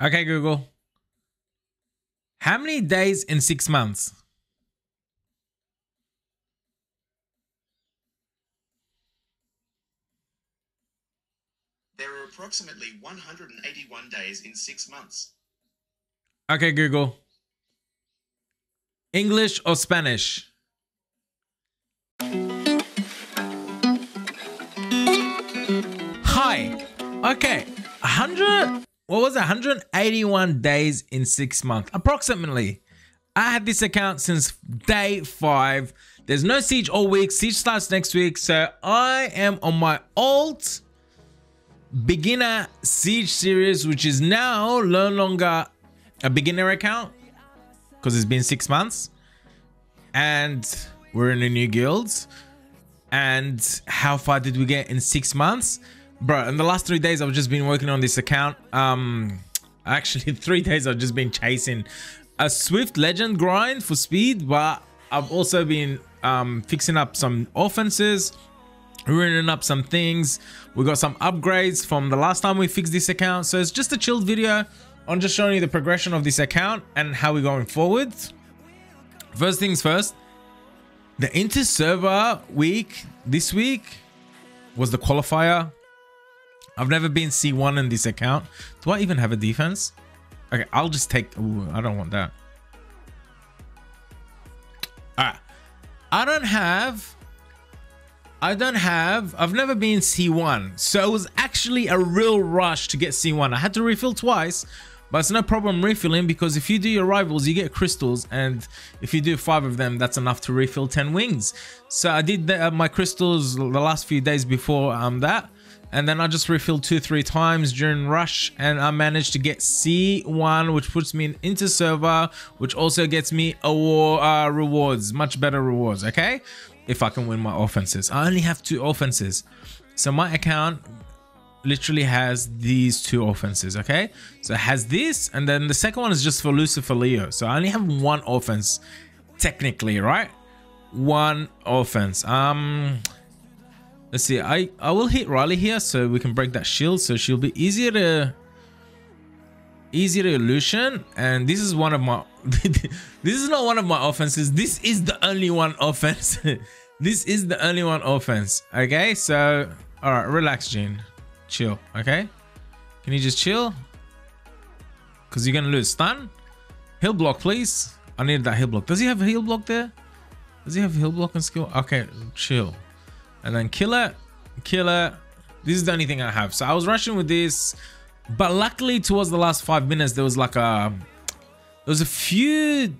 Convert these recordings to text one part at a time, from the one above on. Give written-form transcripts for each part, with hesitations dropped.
Okay, Google. How many days in 6 months? There are approximately 181 days in 6 months. Okay, Google. English or Spanish? Hi. Okay. 100... What was it? 181 days in 6 months, approximately. I had this account since day 5. There's no siege all week. Siege starts next week. So I am on my old beginner siege series, which is now no longer a beginner account because it's been 6 months and we're in a new guild. And how far did we get in 6 months? Bro, in the last 3 days, I've just been working on this account. Actually, 3 days, I've just been chasing a Swift Legend grind for speed, but I've also been fixing up some offenses, ruining up some things. We got some upgrades from the last time we fixed this account. So it's just a chilled video on just showing you the progression of this account and how we're going forward. First things first, the inter-server week this week was the qualifier. I've never been C1 in this account. Do I even have a defense? Okay, I'll just take... Ooh, I don't want that. Alright. I don't have... I've never been C1. So it was actually a real rush to get C1. I had to refill twice. But it's no problem refilling because if you do your rivals, you get crystals. And if you do 5 of them, that's enough to refill 10 wings. So I did my crystals the last few days before that. And then I just refilled 2-3 times during rush and I managed to get C1, which puts me in inter-server, which also gets me rewards, much better rewards, okay? If I can win my offenses. I only have 2 offenses. So my account literally has these 2 offenses, okay? So it has this, and then the second one is just for Lucifer Leo. So I only have 1 offense, technically, right? 1 offense. Let's see, I will hit Riley here so we can break that shield, so she'll be easier to illusion. And this is one of my this is not one of my offenses. This is the only one offense. This is the only one offense. Okay, so all right, relax, Gene. Chill, okay? Can you just chill? Because you're gonna lose. Stun. Heal block, please. I need that heal block. Does he have a heal block there? Does he have a heal block and skill? Okay, chill. And then kill it. This is the only thing I have. So I was rushing with this, but luckily towards the last 5 minutes, there was like a, there was a few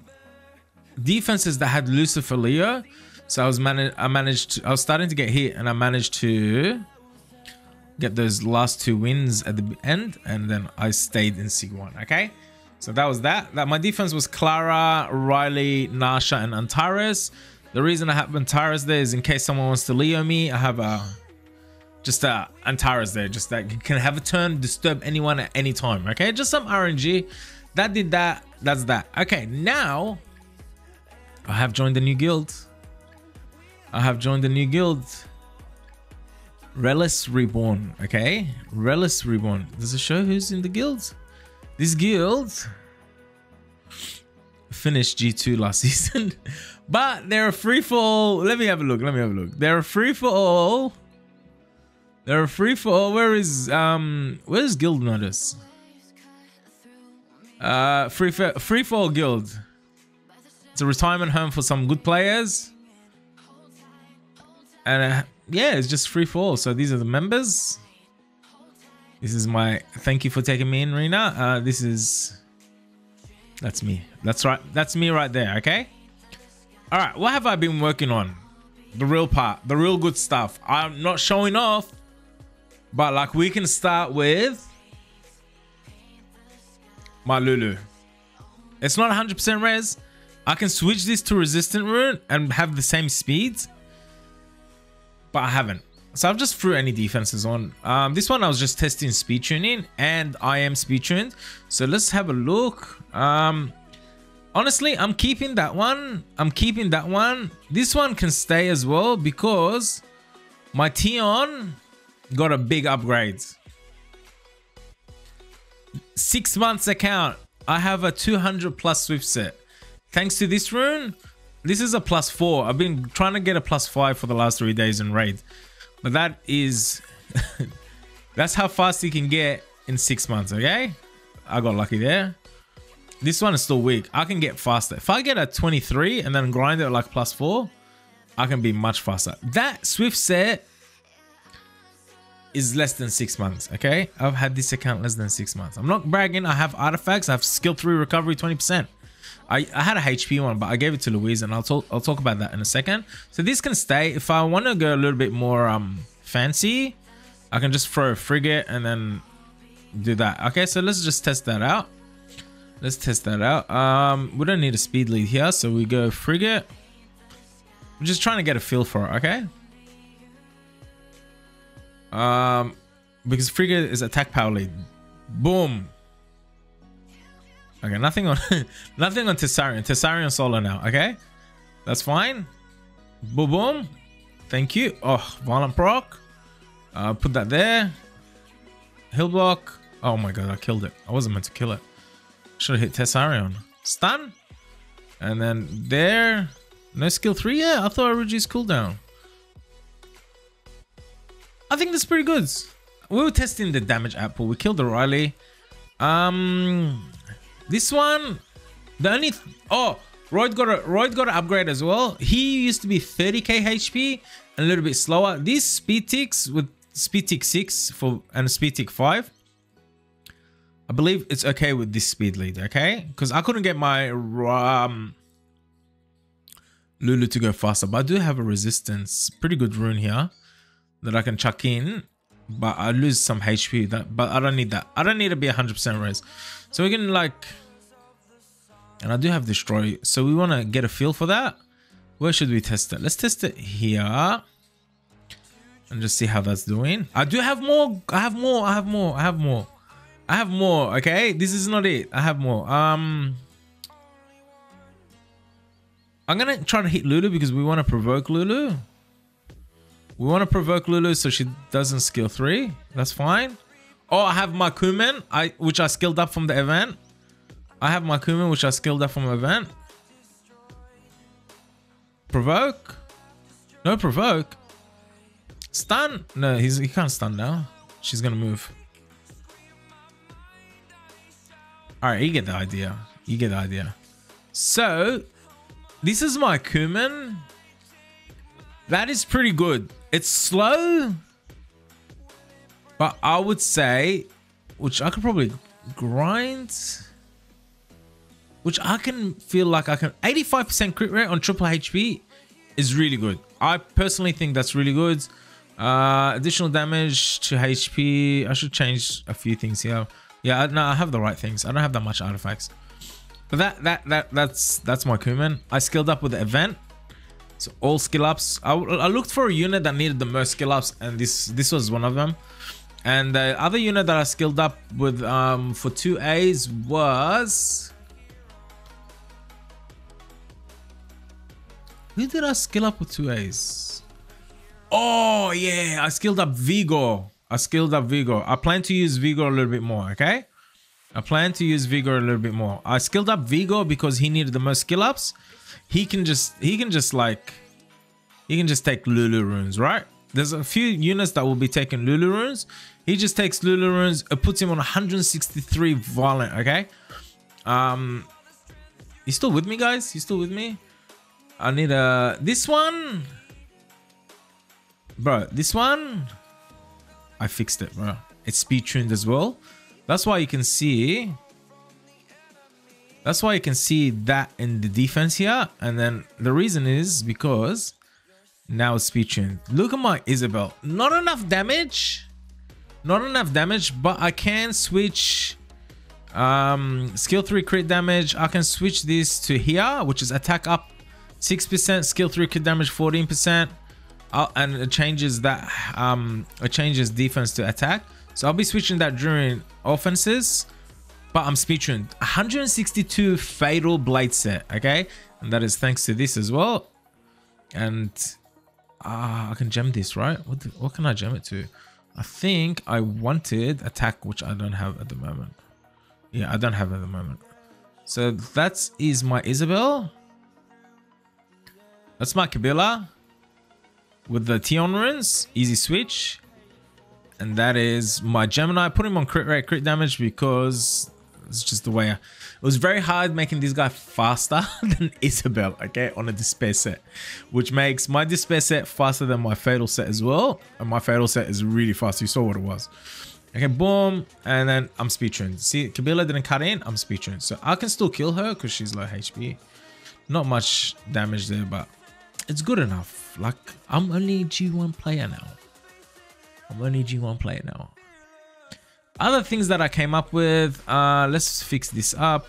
defenses that had Lucifer Leo. So I was I was starting to get hit and I managed to get those last 2 wins at the end. And then I stayed in C1. Okay. So that was that. That my defense was Clara, Riley, Nasha, and Antares. The reason I have Antares there is in case someone wants to Leo me, I have just Antares there, just that you can have a turn, disturb anyone at any time, okay? Just some RNG. That did that, that's that. Okay, now, I have joined the new guild. Relis Reborn, okay? Relis Reborn. Does it show who's in the guild? This guild finished G2 last season. But they're a free-for-all. Let me have a look. They're a free-for-all. Where's guild notice? Free-for-all guild. It's a retirement home for some good players. And yeah, it's just free-for-all. So these are the members. This is my... Thank you for taking me in, Rena. This is... That's me. That's right. That's me right there, okay? All right, what have I been working on? The real part, the real good stuff. I'm not showing off, but like we can start with my Lulu. It's not 100% res. I can switch this to resistant rune and have the same speed, but I haven't. So I've just threw any defenses on. This one I was just testing speed tuning and I am speed tuned. So let's have a look. Honestly, I'm keeping that one. This one can stay as well because my Tion got a big upgrade. 6 months account, I have a 200 plus swift set. Thanks to this rune, this is a +4. I've been trying to get a +5 for the last 3 days in raid. But that is... that's how fast you can get in 6 months, okay? I got lucky there. This one is still weak. I can get faster. If I get a 23 and then grind it at like +4, I can be much faster. That swift set is less than 6 months, okay? I've had this account less than 6 months. I'm not bragging. I have artifacts. I have skill 3 recovery, 20%. I had a HP one, but I gave it to Louise, and I'll talk about that in a second. So this can stay. If I want to go a little bit more fancy, I can just throw a frigate and then do that. Okay, so let's just test that out. Let's test that out. We don't need a speed lead here, so we go frigate. I'm just trying to get a feel for it, okay? Because frigate is attack power lead. Boom. Okay, nothing on nothing on Tesarion. Tesarion solo now, okay? That's fine. Boom boom. Thank you. Oh, violent proc. Put that there. Hill block. Oh my god, I killed it. I wasn't meant to kill it. Should have hit Tesarion. Stun. And then there. No skill 3? Yeah, I thought I reduced cooldown. I think that's pretty good. We were testing the damage apple. We killed the Riley. This one, the only... oh, Roid got an upgrade as well. He used to be 30k HP and a little bit slower. These speed ticks with speed tick 6 for and speed tick 5. I believe it's okay with this speed lead, okay? Because I couldn't get my Lulu to go faster. But I do have a resistance. Pretty good rune here that I can chuck in. But I lose some HP. But I don't need that. I don't need to be 100% raised. So we can like... and I do have destroy. So we want to get a feel for that. Where should we test it? Let's test it here. And just see how that's doing. I do have more. I have more. Okay. This is not it. I have more. I'm going to try to hit Lulu because we want to provoke Lulu. We want to provoke Lulu so she doesn't skill 3. That's fine. Oh, I have my Kuman, which I skilled up from the event. Provoke? No provoke. Stun? No, he can't stun now. She's going to move. Alright, you get the idea. So, this is my Kuman. That is pretty good. It's slow, but I would say, which I could probably grind, which I can feel like I can. 85% crit rate on triple HP is really good. I personally think that's really good. Additional damage to HP. I should change a few things here. Yeah, no, I have the right things. I don't have that much artifacts, but that's my Kuman. I skilled up with the event. So all skill ups. I looked for a unit that needed the most skill ups, and this was one of them. And the other unit that I skilled up with for 2As was... who did I skill up with 2As? Oh yeah, I skilled up Vigor. I plan to use Vigor a little bit more, okay? I skilled up Vigor because he needed the most skill ups. He can just take Lulu runes, right? There's a few units that will be taking Lulu runes. He just takes Lulu runes. It puts him on 163 violent, okay? You still with me, guys? I need a... this one... bro, this one... I fixed it, bro. It's speed tuned as well. That's why you can see... that's why you can see that in the defense here. And then the reason is because now it's speed tuned. Look at my Isabel. Not enough damage. But I can switch skill 3 crit damage. I can switch this to here, which is attack up 6%, skill 3 crit damage 14%. And it changes that it changes defense to attack. So I'll be switching that during offenses. But I'm speed tuned. 162 fatal blade set, okay? And that is thanks to this as well. And I can gem this, right? What can I gem it to? I think I wanted attack, which I don't have at the moment. Yeah, I don't have it at the moment. So that is my Isabel. That's my Kabilla with the Tion runes. Easy switch. And that is my Gemini. Put him on crit rate, crit damage, because it's just the way. It was very hard making this guy faster than Isabel, okay, on a despair set, which makes my despair set faster than my fatal set as well. And my fatal set is really fast. You saw what it was. Okay, boom. And then I'm speed tuned. See, Kabila didn't cut in. I'm speed tuned. So I can still kill her because she's low HP. Not much damage there, but it's good enough. Like, I'm only G1 player now. I'm only G1 player now. Other things that I came up with. Let's fix this up.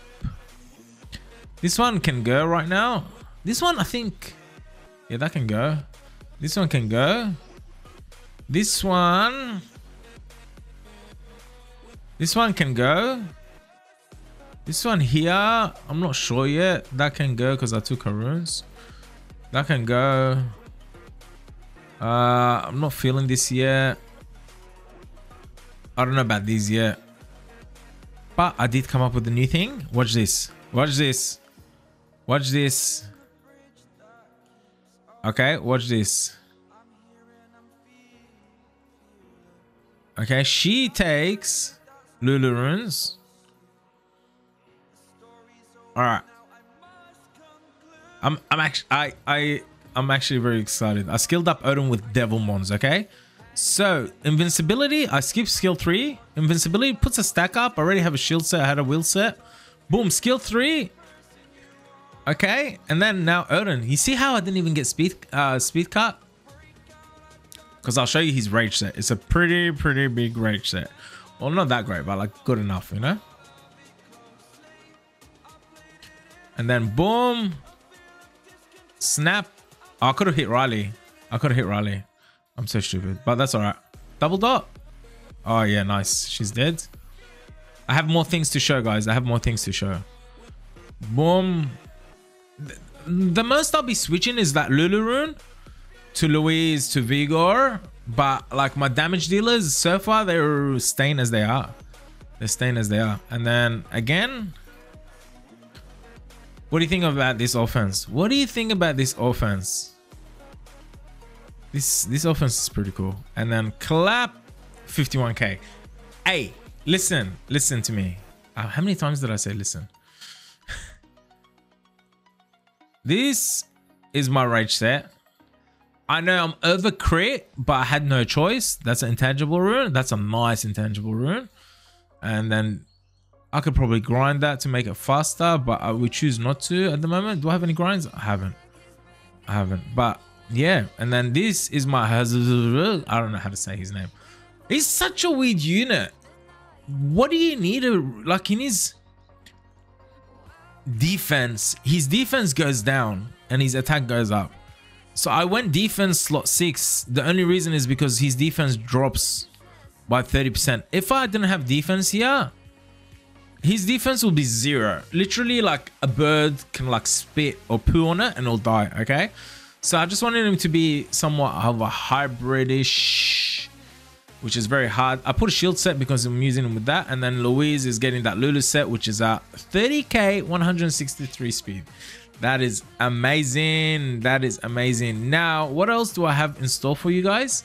This one can go right now. This one, I think. Yeah, that can go. This one can go. This one. This one can go. This one here, I'm not sure yet. That can go because I took her runes. That can go. I'm not feeling this yet. I don't know about these yet. But I did come up with a new thing. Watch this. Watch this. Watch this. Okay, watch this. Okay, she takes Lulu runes. All right. I'm actually very excited. I skilled up Odin with Devil Mons, okay? So, invincibility, I skipped skill 3. Invincibility puts a stack up. I already have a shield set, I had a will set. Boom, skill 3. Okay, and then now Odin. You see how I didn't even get speed cut? Because I'll show you his rage set. It's a pretty big rage set. Well, not that great, but like good enough, you know? And then boom. Snap. Oh, I could have hit Riley. I could have hit Riley. I'm so stupid, but that's all right. Double dot. Oh yeah, nice. She's dead. I have more things to show, guys. I have more things to show. Boom. The most I'll be switching is that Lulu rune to Louise to Vigor. But like my damage dealers so far, they're staying as they are. They're staying as they are. And then again, what do you think about this offense? What do you think about this offense? This offense is pretty cool. And then clap 51k. Hey, listen to me. How many times did I say listen? This is my rage set. I know I'm over crit, but I had no choice. That's an intangible rune. That's a nice intangible rune. And then I could probably grind that to make it faster, but I would choose not to at the moment. Do I have any grinds? I haven't. But yeah. And then this is my Hazelberg. I don't know how to say his name. He's such a weird unit. What do you need to, like, in his defense? His defense goes down and his attack goes up. So I went defense slot 6. The only reason is because his defense drops by 30%. If I didn't have defense here, his defense will be 0. Literally, like, a bird can, like, spit or poo on it and it'll die, okay? So I just wanted him to be somewhat of a hybridish, which is very hard. I put a shield set because I'm using him with that. And then Louise is getting that Lulu set, which is at 30k, 163 speed. That is amazing. That is amazing. Now, what else do I have in store for you guys?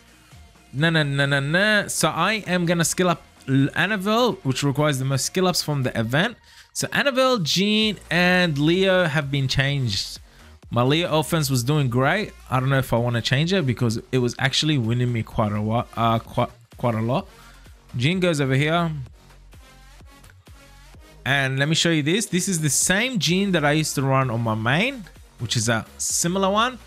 No. So I am going to skill up Annavel, which requires the most skill ups from the event. So Annavel, Jean, and Leo have been changed. My Leo offense was doing great. I don't know if I want to change it because it was actually winning me quite a lot. Jean goes over here. And let me show you this. This is the same Jean that I used to run on my main, which is a similar one.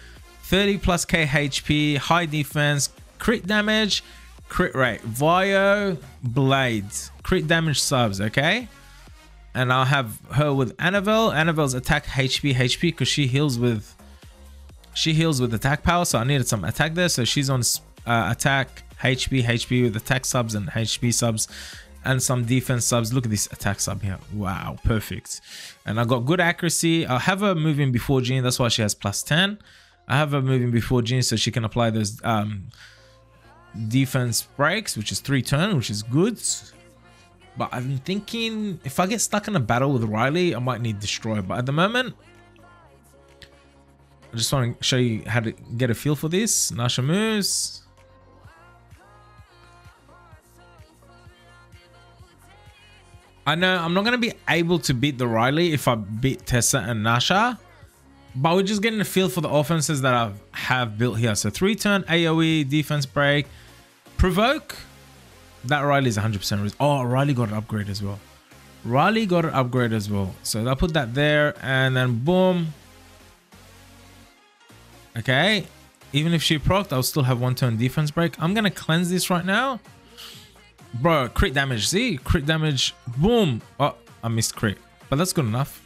30 plus K HP, high defense, crit damage, crit rate, Vio, blades, crit damage subs, okay? And I'll have her with Annavel. Annavel's attack HP because she heals with attack power, so I needed some attack there. So she's on attack HP with attack subs and HP subs. And some defense subs. Look at this attack sub here. Wow, perfect. And I got good accuracy. I'll have her moving before Jean. That's why she has plus 10. I have her moving before Jean so she can apply those defense breaks, which is 3 turn, which is good. But I've been thinking if I get stuck in a battle with Riley, I might need Destroy. But at the moment, I just want to show you how to get a feel for this. Nasha moves. I know I'm not going to be able to beat the Riley if I beat Tessa and Nasha. But we're just getting a feel for the offenses that I have built here. So 3-turn, AoE, defense break, provoke. That Riley's 100% risk. Oh, Riley got an upgrade as well. Riley got an upgrade as well. So I put that there and then boom. Okay. Even if she procced, I'll still have 1-turn defense break. I'm going to cleanse this right now. Bro, crit damage. See? Crit damage. Boom. Oh, I missed crit. But that's good enough.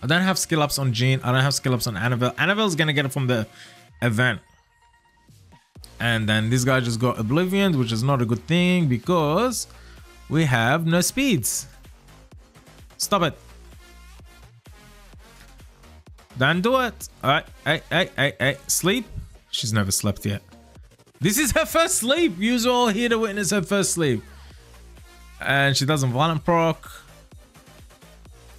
I don't have skill ups on Jean. I don't have skill ups on Annavel. Annavel's going to get it from the event. And then this guy just got Oblivion, which is not a good thing because we have no speeds. Stop it. Don't do it. Alright, hey. Sleep. She's never slept yet. This is her first sleep. You're all here to witness her first sleep. And she doesn't violent proc.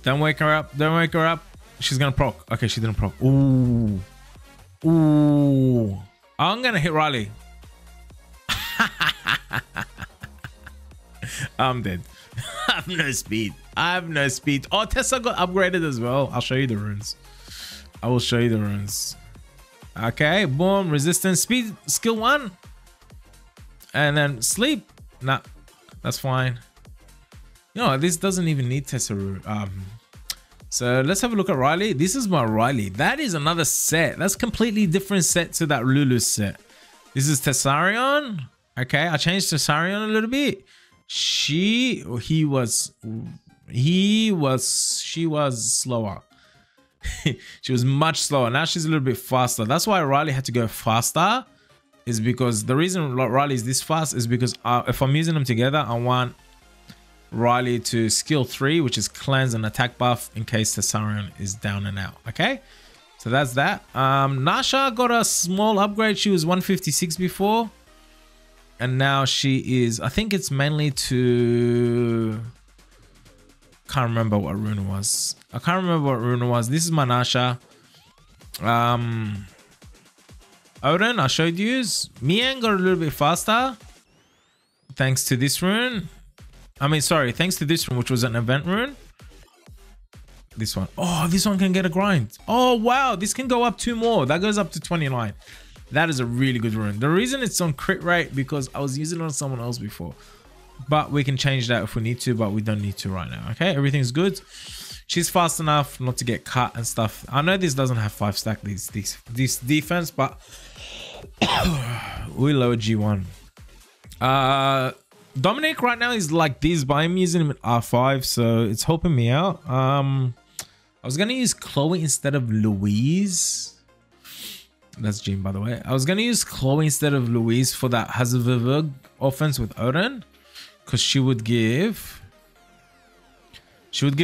Don't wake her up. Don't wake her up. She's going to proc. Okay, she didn't proc. Ooh. Ooh. I'm going to hit Riley. I'm dead. I have no speed. I have no speed. Oh, Tessa got upgraded as well. I'll show you the runes. I will show you the runes. Okay, boom, resistance, speed, skill 1. And then sleep. Nah, that's fine. You know, this doesn't even need Tesarion. So let's have a look at Riley. This is my Riley. That is another set. That's completely different set to that Lulu set. This is Tesarion. Okay, I changed Tesarion a little bit. She was slower. She was much slower. Now she's a little bit faster. That's why Riley had to go faster. Is because the reason Riley is this fast is because if I'm using them together, I want Riley to skill 3, which is cleanse and attack buff in case Tesarion is down and out. Okay, so that's that. Nasha got a small upgrade. She was 156 before, and now she is. I think it's mainly to. Can't remember what rune was. I can't remember what rune was. This is my Nasha. Odin, I showed you. Mian got a little bit faster. Thanks to this rune. I mean, sorry. Thanks to this rune, which was an event rune. This one. Oh, this one can get a grind. Oh, wow. This can go up 2 more. That goes up to 29. That is a really good rune. The reason it's on crit rate because I was using it on someone else before. But we can change that if we need to, but we don't need to right now. Okay, everything's good. She's fast enough not to get cut and stuff. I know this doesn't have 5-stack, this defense, but we lower G1. Dominic right now is like this, but I'm using him at R5, so it's helping me out. I was going to use Chloe instead of Louise. That's Jean, by the way. I was going to use Chloe instead of Louise for that Hazelberg offense with Odin. Because she would give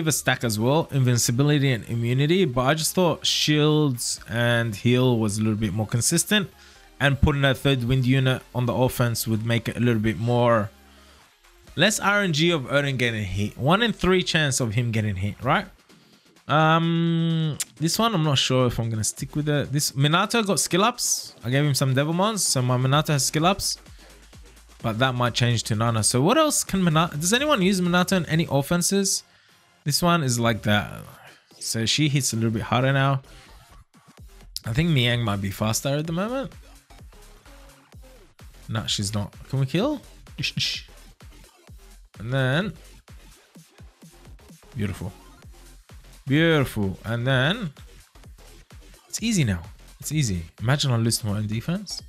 a stack as well, invincibility and immunity, but I just thought shields and heal was a little bit more consistent, and putting a third wind unit on the offense would make it a little bit more less RNG of Odin getting hit. 1 in 3 chance of him getting hit, right? This one I'm not sure if I'm gonna stick with it. This Minato got skill ups. I gave him some Devilmons, so my Minato has skill ups. But that might change to Nana. So what else can Minato... Does anyone use Minato in any offenses? This one is like that. So she hits a little bit harder now. I think Miyang might be faster at the moment. No, she's not. Can we kill? And then... Beautiful. Beautiful. And then... It's easy now. It's easy. Imagine I lose to my own defense.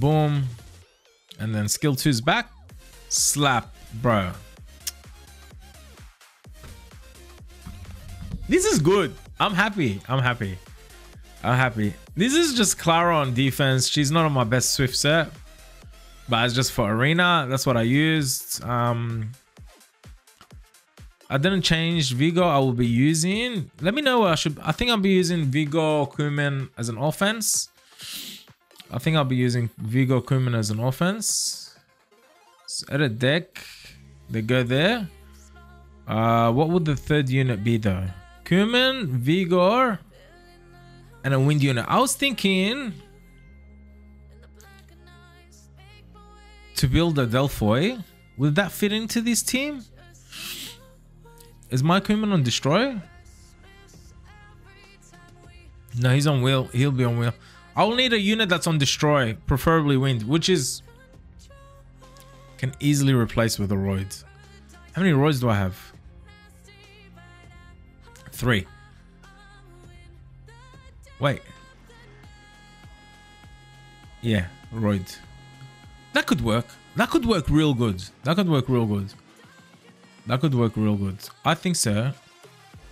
Boom, and then skill 2's back. Slap, bro. This is good. I'm happy. This is just Clara on defense. She's not on my best Swift set, but it's just for arena. That's what I used. I didn't change Vigor. I will be using. Let me know what I should. I think I'll be using Vigor Kuman as an offense. I think I'll be using Vigor Kuman as an offense. So edit deck. They go there. What would the third unit be though? Kuman, Vigor, and a wind unit. I was thinking to build a Delphoi. Would that fit into this team? Is my Kuman on destroy? No, he's on wheel. He'll be on wheel. I'll need a unit that's on destroy, preferably wind, which is can easily replace with a Roid. How many Roids do I have? 3. Wait. Yeah, Roid. That could work. That could work real good. That could work real good. That could work real good. I think so.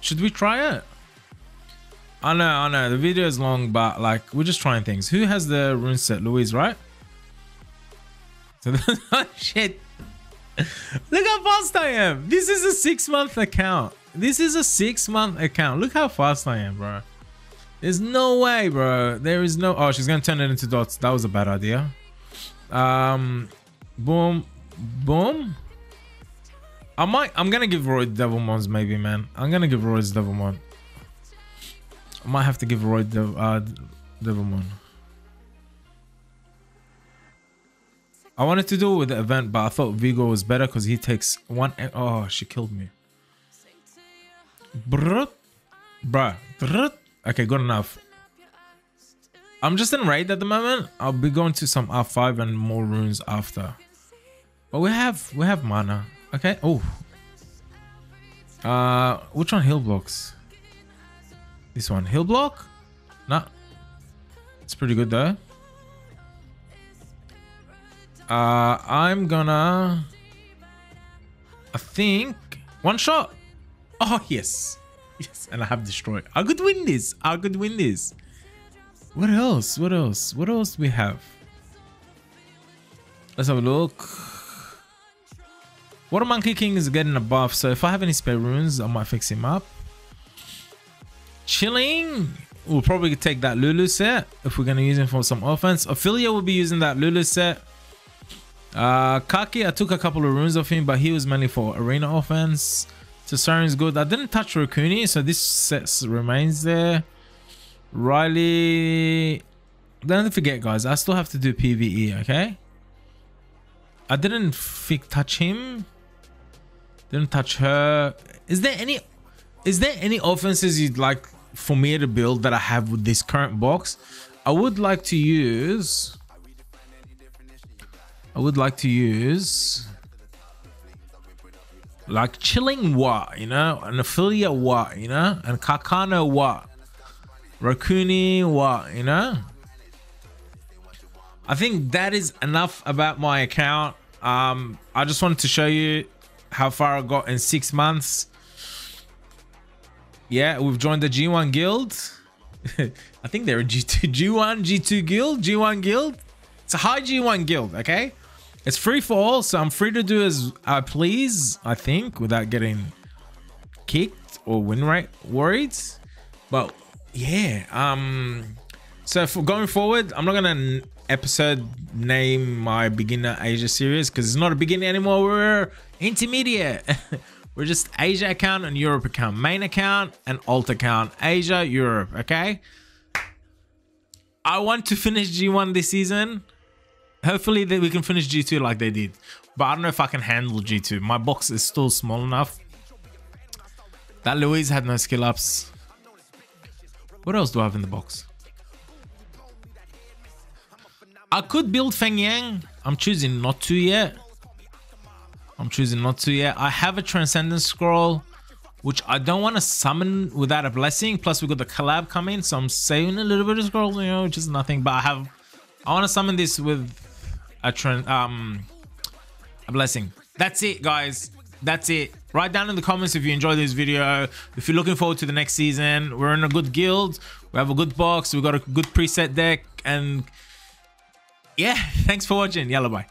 Should we try it? I know. The video is long, but like, we're just trying things. Who has the rune set? Louise, right? So oh, shit. Look how fast I am. This is a 6-month account. This is a 6-month account. Look how fast I am, bro. There's no way, bro. There is no... Oh, she's going to turn it into dots. That was a bad idea. Boom. Boom. I'm going to give Roid Devil Mons maybe, man. I'm going to give Roid's Devil Mon. I might have to give Roid Devil Mon. I wanted to do it with the event, but I thought Vigor was better because he takes one... Oh, she killed me. Bruh. Okay, good enough. I'm just in raid at the moment. I'll be going to some R5 and more runes after. But we have mana. Okay. Oh. Which one heal blocks? This one heal block? Nah. It's pretty good though. I'm gonna. I think one shot. Oh, yes. Yes, and I have destroyed. I could win this. I could win this. What else? What else? What else do we have? Let's have a look. Water Monkey King is getting a buff. So if I have any spare runes, I might fix him up. Chilling. We'll probably take that Lulu set if we're going to use him for some offense. Ophelia will be using that Lulu set. Kaki, I took a couple of runes off him, but he was mainly for arena offense. Tesarion's good. I didn't touch Rakuni, so this set remains there. Riley. Don't forget, guys. I still have to do PvE, okay? I didn't touch him. Didn't touch her. Is there any offenses you'd like for me to build that I have with this current box? I would like to use... Like Chilling what, you know, and Ophelia what, you know, and Kakano what, Rakuni what, you know. I think that is enough about my account. I just wanted to show you how far I got in 6 months. Yeah, we've joined the G1 guild. I think they're a G2 guild, G1 guild. It's a high G1 guild, okay? It's free for all, so I'm free to do as I please, I think, without getting kicked or win rate worried. But yeah, so for going forward, I'm not gonna episode name my beginner Asia series because it's not a beginner anymore. We're intermediate. We're just Asia account and Europe account, main account and alt account, Asia, Europe. Okay. I want to finish G1 this season. Hopefully that we can finish G2 like they did, but I don't know if I can handle G2. My box is still small enough. That Louise had no skill ups. What else do I have in the box? I could build Feng Yang. I'm choosing not to yet. I have a Transcendence Scroll, which I don't want to summon without a blessing. Plus we got the collab coming, so I'm saving a little bit of scrolls, you know, which is nothing. But I want to summon this with a blessing. That's it, guys. That's it. Write down in the comments if you enjoyed this video. If you're looking forward to the next season, we're in a good guild. We have a good box. We got a good preset deck. And yeah, thanks for watching. Yellowboy.